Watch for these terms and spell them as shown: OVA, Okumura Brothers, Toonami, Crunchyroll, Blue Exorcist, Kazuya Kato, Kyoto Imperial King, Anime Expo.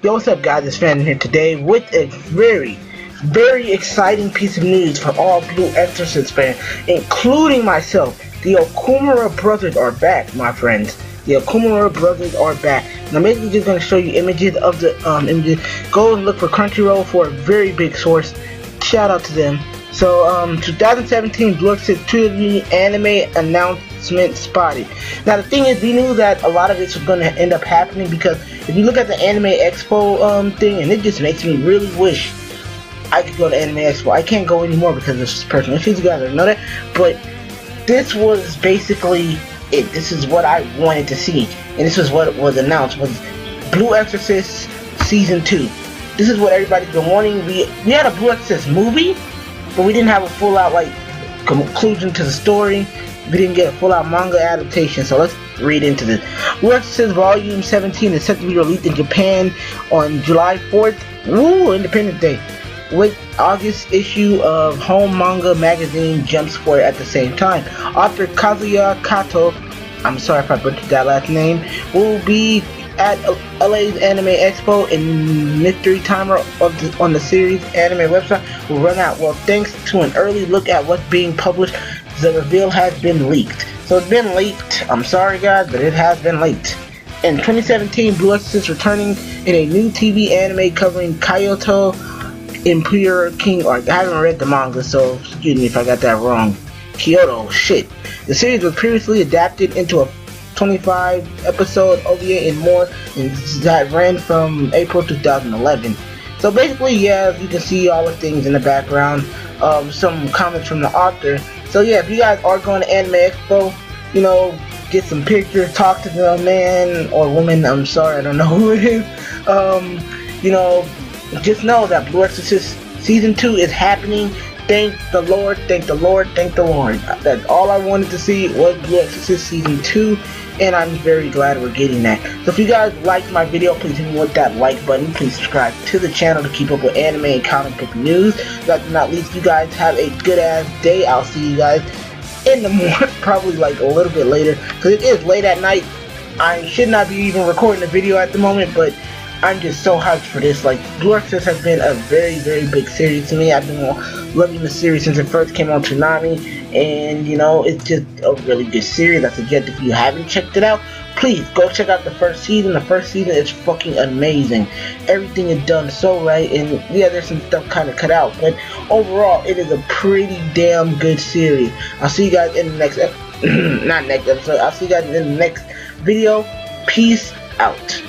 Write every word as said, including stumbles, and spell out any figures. Yo, what's up guys, it's Fandom here today with a very, very exciting piece of news for all Blue Exorcist fans, including myself. The Okumura Brothers are back, my friends. The Okumura Brothers are back. And I'm basically just going to show you images of the um, images. Go and look for Crunchyroll for a very big source. Shout out to them. So, um, twenty seventeen Blue Exorcist two anime announcement spotted. Now, the thing is, we knew that a lot of this was going to end up happening because if you look at the Anime Expo um, thing, and it just makes me really wish I could go to Anime Expo. I can't go anymore because it's just personal issues, you guys already know that. But this was basically it. This is what I wanted to see, and this is what was announced, was Blue Exorcist Season two. This is what everybody's been wanting. We, we had a Blue Exorcist movie, but we didn't have a full-out like conclusion to the story. We didn't get a full-out manga adaptation, so let's read into this. Blue Exorcist Volume seventeen is set to be released in Japan on July fourth, woo, Independence Day, with August issue of Home Manga Magazine Jump Square at the same time. Author Kazuya Kato, I'm sorry if I butchered that last name, will be at L A's Anime Expo, and mystery timer of the, on the series anime website will run out. Well, thanks to an early look at what's being published, the reveal has been leaked. So it's been leaked. I'm sorry guys, but it has been leaked. In twenty seventeen, Blue Exorcist returning in a new T V anime covering Kyoto Imperial King arc. I haven't read the manga, so excuse me if I got that wrong. Kyoto, shit. The series was previously adapted into a twenty-five episode O V A and more, and that ran from April two thousand eleven. So basically, yeah, you can see all the things in the background, um, some comments from the author. So yeah, if you guys are going to Anime Expo, you know, get some pictures, talk to the man or woman, I'm sorry, I don't know who it is. Um, you know, just know that Blue Exorcist Season two is happening. Thank the Lord, thank the Lord, thank the Lord. That's all I wanted to see was Blue Exorcist Season two, and I'm very glad we're getting that. So if you guys liked my video, please hit me with that like button. Please subscribe to the channel to keep up with anime and comic book news. Last but not least, you guys have a good ass day. I'll see you guys in the morning, probably like a little bit later, because it is late at night. I should not be even recording the video at the moment, but I'm just so hyped for this. Like, Blue Exorcist has been a very, very big series to me. I've been loving the series since it first came on Toonami, and you know, it's just a really good series. I suggest if you haven't checked it out, please go check out the first season. The first season is fucking amazing. Everything is done so right, and yeah, there's some stuff kind of cut out, but overall, it is a pretty damn good series. I'll see you guys in the next, ep not next episode. I'll see you guys in the next video. Peace out.